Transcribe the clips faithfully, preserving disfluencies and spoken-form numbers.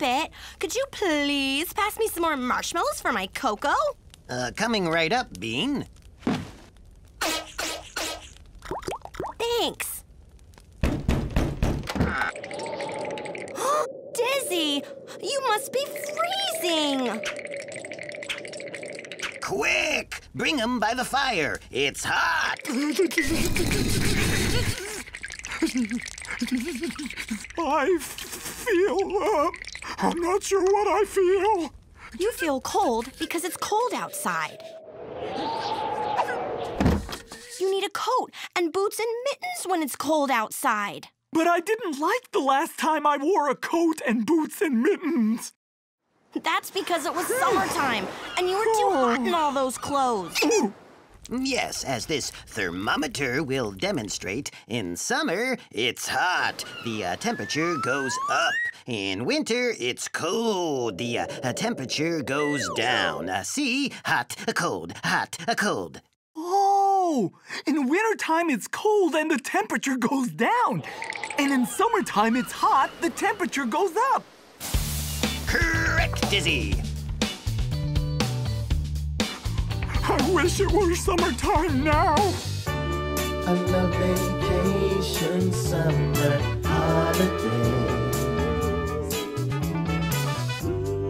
Muppet, could you please pass me some more marshmallows for my cocoa? Uh, coming right up, Bean. Thanks. Dizzy, you must be freezing. Quick, bring him by the fire. It's hot. I feel, uh, I'm not sure what I feel. You feel cold because it's cold outside. You need a coat and boots and mittens when it's cold outside. But I didn't like the last time I wore a coat and boots and mittens. That's because it was summertime, and you were too oh. hot in all those clothes. Yes, as this thermometer will demonstrate, in summer, it's hot. The uh, temperature goes up. In winter, it's cold. The uh, temperature goes down. Uh, see? Hot, cold, hot, cold. Oh, in wintertime, it's cold and the temperature goes down. And in summertime, it's hot, the temperature goes up. Correct, Dizzy. I wish it were summertime now. Another vacation, summer holidays.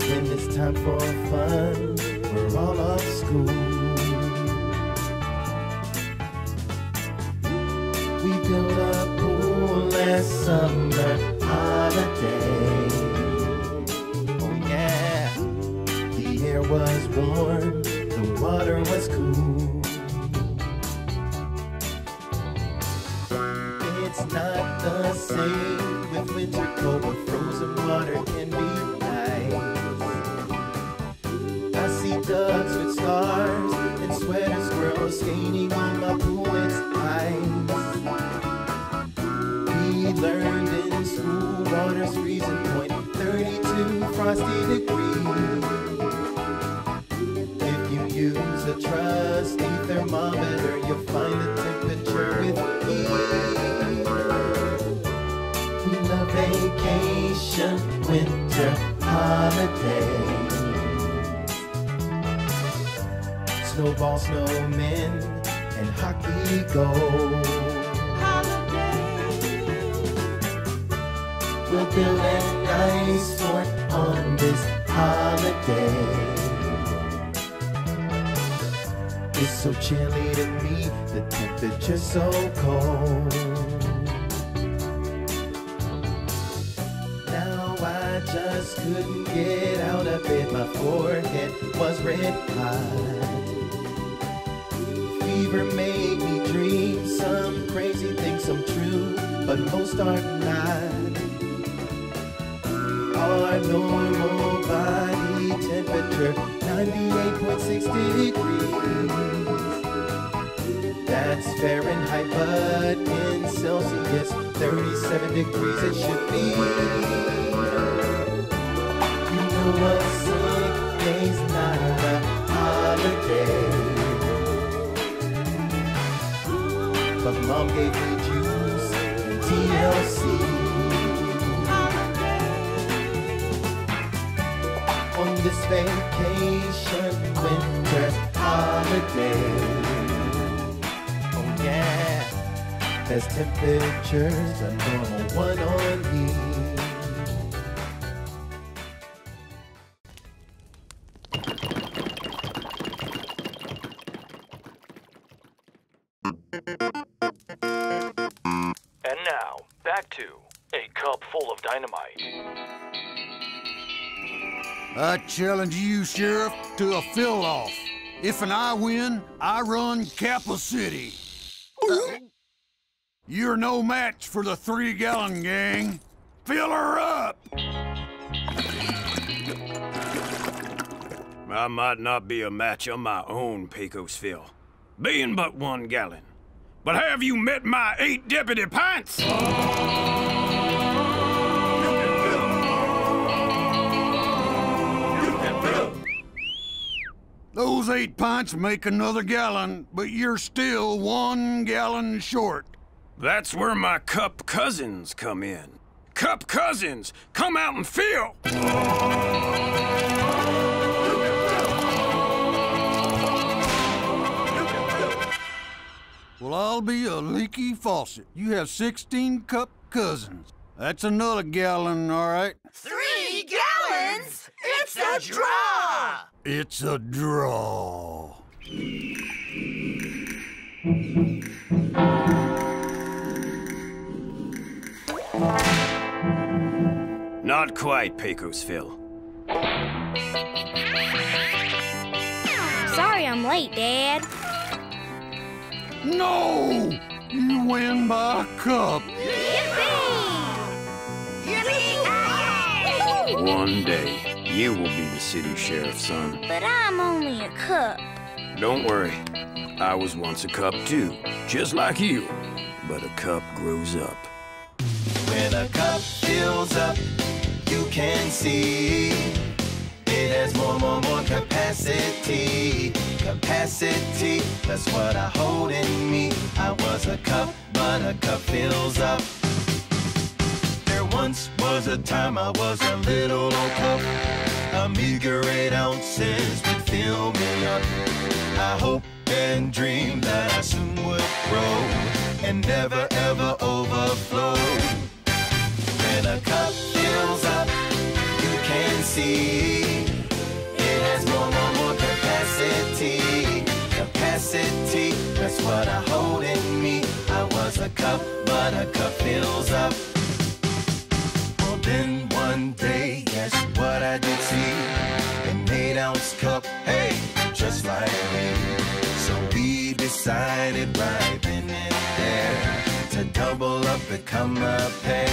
When it's time for fun, we're all off school. We build a pool last summer holidays. Oh yeah, the air was warm. The water was cool. It's not the same with winter cold, but frozen water can be nice. I see ducks with stars and sweater squirrels skating on my pool, it's ice. We learned in school water's freezing point, thirty-two frosty degrees. Use a trusty thermometer, you'll find the temperature with ease. We love vacation, winter, holidays. Snowball, snowmen, and hockey gold. Holiday. We'll build an ice fort on this holiday. It's so chilly to me, the temperature's so cold. Now I just couldn't get out of bed, my forehead was red hot. Fever made me dream some crazy things, some true, but most are not. Our normal body temperature, ninety-eight point six degrees. That's Fahrenheit, but in Celsius, thirty-seven degrees it should be. You know what, sick day's not a holiday. But mom gave me juice and T L C. On this vacation, winter holiday. Oh yeah, there's temperatures, a normal one on me. And now, back to a cup full of dynamite. I challenge you, Sheriff, to a fill-off. If and I win, I run Kappa City. You're no match for the three-gallon gang. Fill her up! I might not be a match on my own, Pecos Phil, being but one gallon. But have you met my eight deputy pints? Oh! Those eight pints make another gallon, but you're still one gallon short. That's where my cup cousins come in. Cup cousins. Come out and feel. Well, I'll be a leaky faucet. You have sixteen cup cousins. That's another gallon, all right. Three gallons? It's a draw! It's a draw. Not quite, Pecos Phil. Sorry I'm late, Dad. No! You win by a cup. Yippee! Yippee! One day, you will be the city sheriff, son. But I'm only a cup. Don't worry. I was once a cup, too. Just like you. But a cup grows up. When a cup fills up, you can see it has more, more, more capacity. Capacity, that's what I hold in me. I was a cup, but a cup fills up. There once was a time I was a little old cup. A meager eight ounces would fill me up. I hoped and dreamed that I soon would grow and never ever overflow. When a cup fills up, you can see it has more, more, more capacity. Capacity, that's what I hold in me. I was a cup, but a cup fills up. Well, then one day, yes, what I did see, an eight-ounce cup, hey, just like me. So we decided right then and there to double up, become a pair.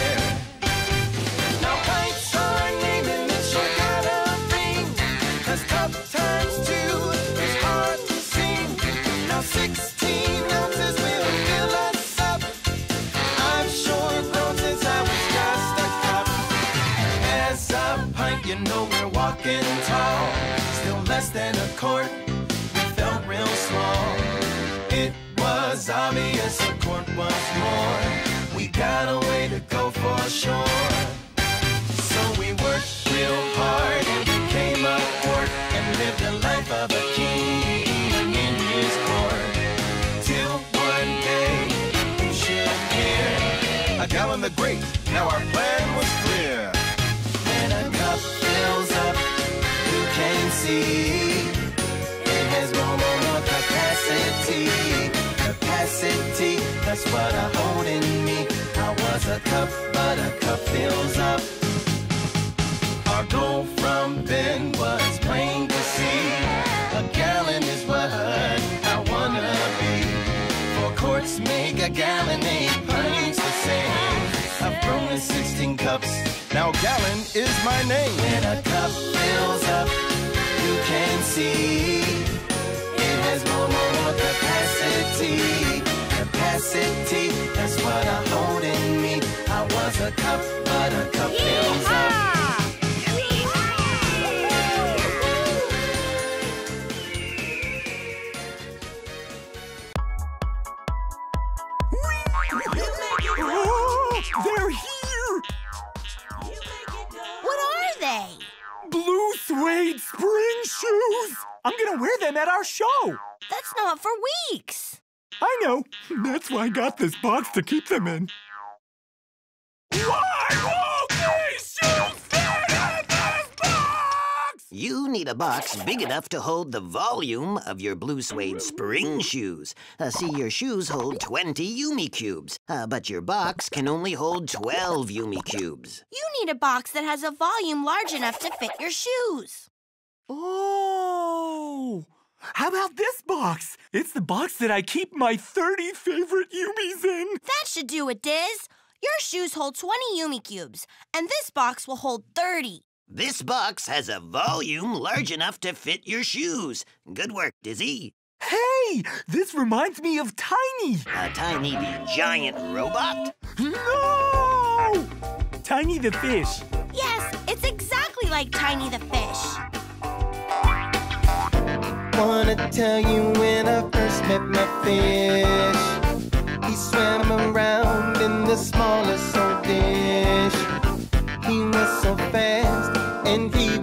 You know we're walking tall, still less than a quart, we felt real small. It was obvious a quart was more, we got a way to go for sure. So we worked real hard and became a quart, and lived the life of a king in his court. Till one day, you should hear, a gallon the great, now our plan was clear. Fills up, you can see it has more, more, more capacity. Capacity, that's what I hold in me. I was a cup, but a cup fills up. Our goal from then was plain to see. A gallon is what I wanna be. Four quarts make a gallon, eight pints the same. I've grown to sixteen cups. Now gallon is my name. When a cup fills up, you can see it has more, more, more capacity. Capacity, that's what I hold in me. I was a cup, but a cup fills up. They're here! What are they? Blue suede spring shoes! I'm gonna wear them at our show! That's not for weeks! I know! That's why I got this box to keep them in. Why won't these shoes fit in this box?! You need a box big enough to hold the volume of your blue suede spring shoes. Uh, see, your shoes hold twenty Yumi Cubes, uh, but your box can only hold twelve Yumi Cubes. You need a box that has a volume large enough to fit your shoes. Oh! How about this box? It's the box that I keep my thirty favorite Yumis in. That should do it, Diz. Your shoes hold twenty Yumi Cubes, and this box will hold thirty. This box has a volume large enough to fit your shoes. Good work, Dizzy. Hey! This reminds me of Tiny. Uh, Tiny the Giant Robot? No! Tiny the Fish. Yes, it's exactly like Tiny the Fish. Wanna tell you when I first met my fish. He swam around in the smallest old dish.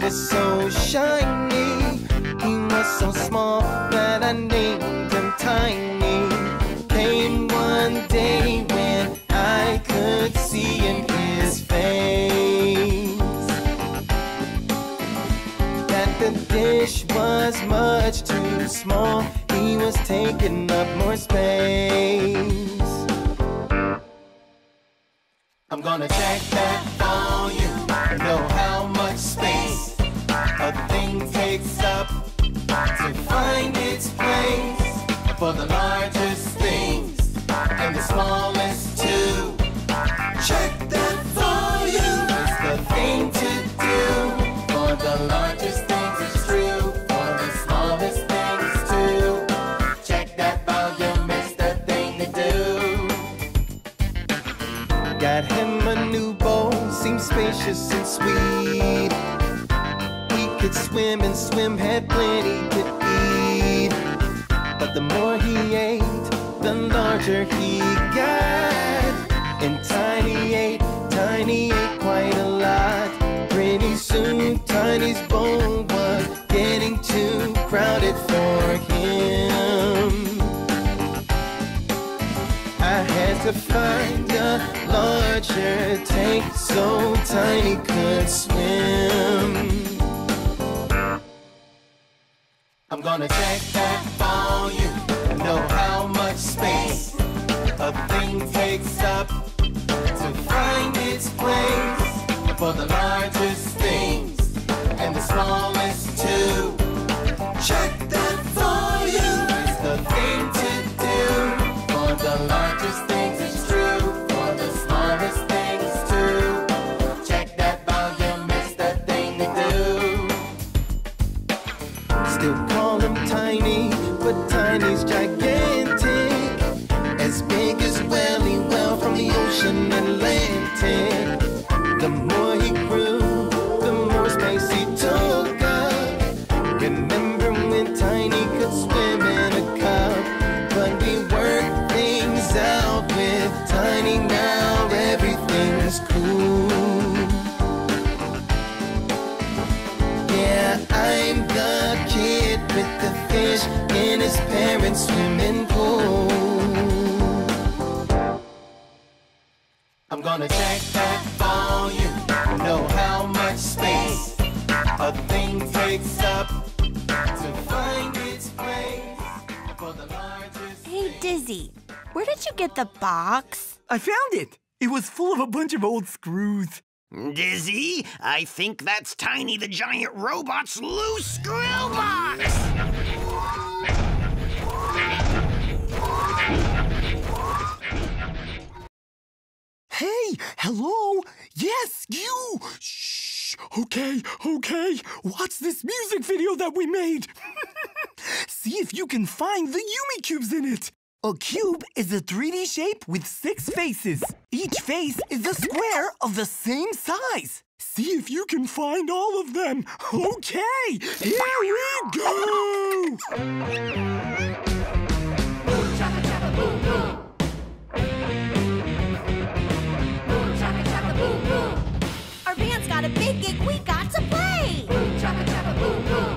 was so shiny. He was so small that I named him Tiny. Came one day when I could see in his face that the dish was much too small. He was taking up more space. I'm gonna check that volume, know how much space a thing takes up to find its place. For the largest things and the smallest too, check that volume is the thing to do. For the largest things it's true, for the smallest things too, check that volume is the thing to do. Got him a new bowl, seems spacious and sweet. He could swim and swim, had plenty to eat. But the more he ate, the larger he got. And Tiny ate, Tiny ate quite a lot. Pretty soon, Tiny's bowl was getting too crowded for him. I had to find a larger tank so Tiny could swim. I'm gonna check that volume, know how much space a thing takes up to find its place. For the largest things and the smallest too, check that volume is the thing to do. For the largest things is true, for the smallest things too, check that volume is the thing to do. Still call him Tiny, but Tiny's gigantic, as big as Welly Well from the ocean Atlantic. The more he grew, the more space he took up. Remember when Tiny could swim in a cup? But we weren't out with Tiny now, everything's cool. Yeah, I'm the kid with the fish in his parents' swimming pool. I'm gonna check that volume, know how much space a thing takes up to find its place. For the largest. Hey, Dizzy. Where did you get the box? I found it. It was full of a bunch of old screws. Dizzy, I think that's Tiny the Giant Robot's loose screw box. Hey, hello. Yes, you. Shh. Okay, okay. Watch this music video that we made. See if you can find the Yumi Cubes in it. A cube is a three D shape with six faces. Each face is a square of the same size. See if you can find all of them. Okay, here we go! Boom, chaka, chaka, boom, boom. Boom, chaka, chaka, boom, boom. Our band's got a big gig we got to play. Boom, chaka, chaka, boom, boom.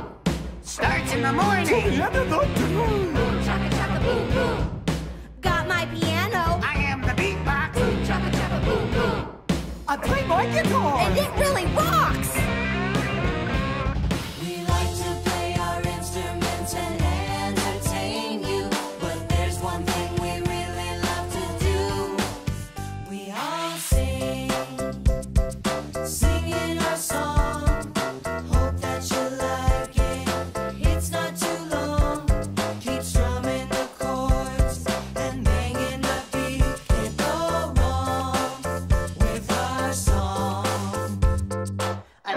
Starts in the morning. To the end of the day. Boom, chaka, chaka, boom, boom. Got my piano. I am the beatbox. Boom, chaka, chaka, boom, boom. I play my guitar. And it really rocks. We like to play our instruments and entertain you. But there's one thing we really love to do. We all sing, singing our song. Hope that you like it. It's not too long. Keep strumming the I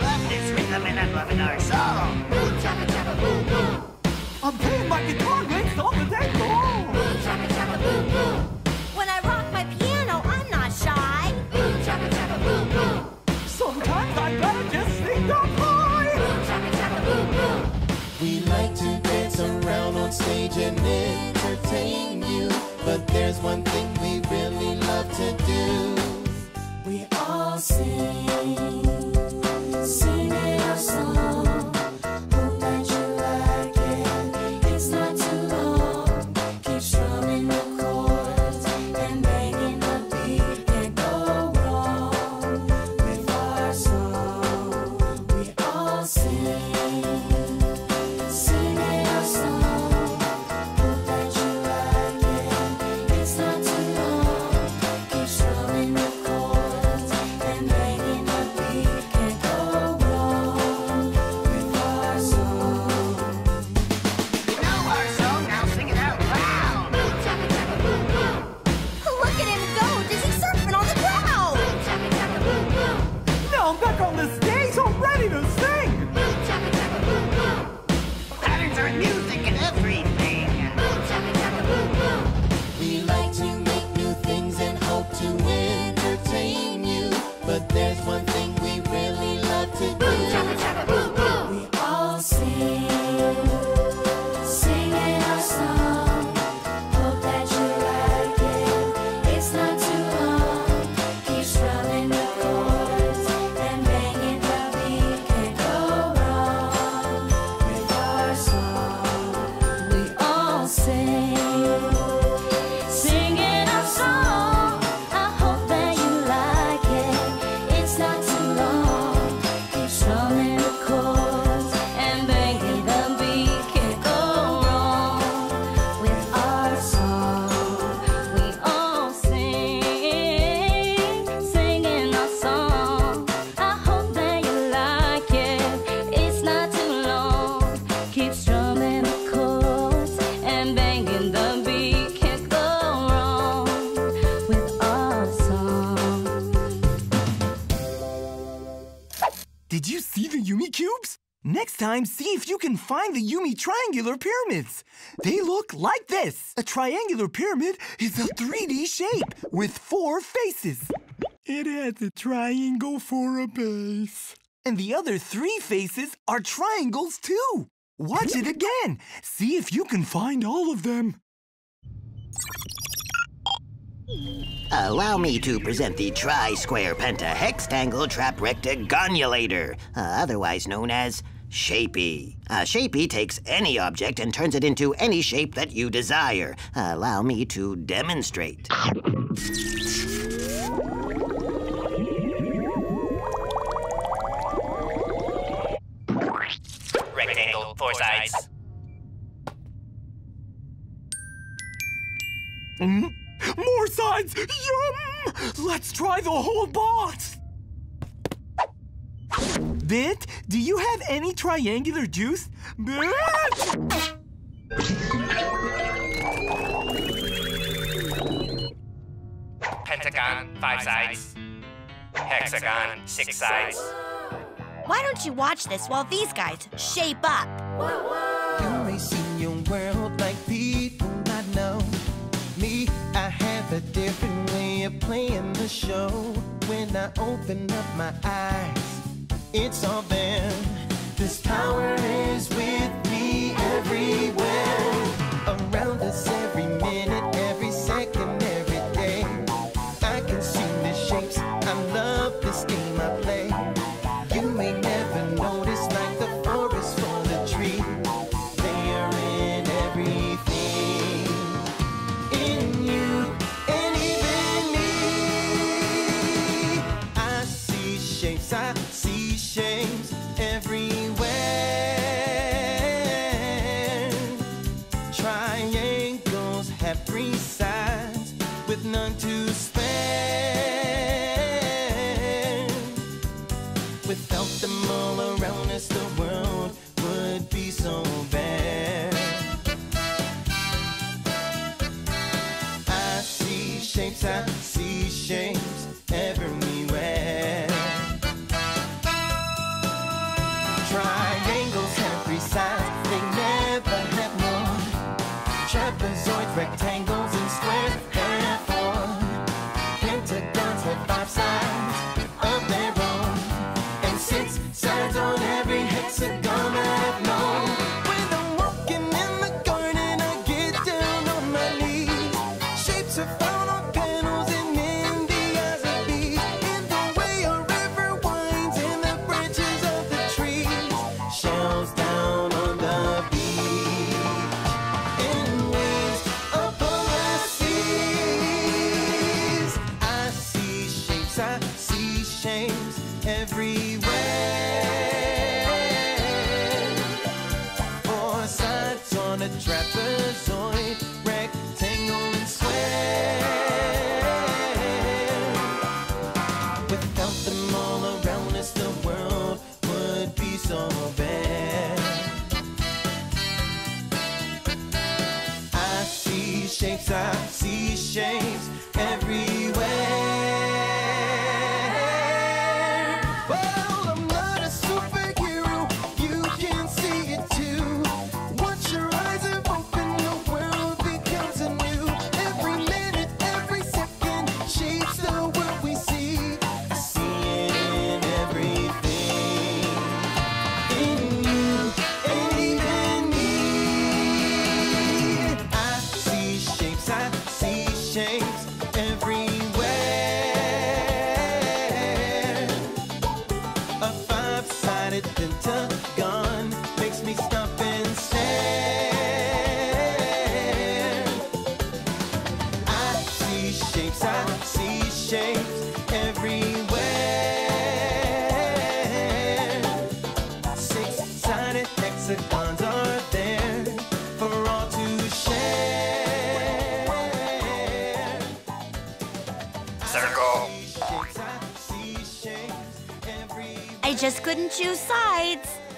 Did you see the Yumi cubes? Next time, see if you can find the Yumi triangular pyramids. They look like this. A triangular pyramid is a three D shape with four faces. It has a triangle for a base. And the other three faces are triangles too. Watch it again. See if you can find all of them. Allow me to present the tri-square-penta-hex-tangle-trap-rectagonulator, uh, otherwise known as Shapey. Uh, Shapey takes any object and turns it into any shape that you desire. Uh, allow me to demonstrate. Rectangle, four sides. Mm-hmm. More sides! Yum! Let's try the whole box! Bit, do you have any triangular juice? Bit! Pentagon, five sides. Hexagon, six sides. Why don't you watch this while these guys shape up? Whoa, whoa. You may see your world like people I know. Me, I have a different way of playing the show. When I open up my eyes, it's all there. This power is with me everywhere. Around us every minute, every second, every day. I can see the shapes, I love this game I play. You may never notice, like the forest for the tree. They are in everything. In you and even me. I see shapes, I see shapes everywhere. Triangles have three sides with none to spare. Without them all around us, the world would be so bare. I see shapes, I see shapes everywhere. Triangles have three sides, they never have more. Trapezoids, rectangles, and squares have four. Pentagons have five sides of their own. And six sides on every hexagon I've known. When I'm walking in the garden, I get down on my knees. Shapes are found on panels and in the eyes of bees. In the way a river winds, in the branches of the trees. Shells down on the beach. In waves upon the seas. I see shapes, I see shapes everywhere. Four sides on a trapezoid, rectangle and square. Without them all around us, the world would be so bare. I see shapes, I see shapes everywhere. Well, I'm not a superhero, you can see it too. Once your eyes have opened, the world becomes anew. Every minute, every second, shapes the world we see. I see it in everything. In you and even me. I see shapes, I see shapes everywhere. A five-sided pentagon makes me stop and stare. I see shapes, I see shapes everywhere. Six-sided hexagons are there for all to share. Circle. I see shapes everywhere. I just couldn't choose sides.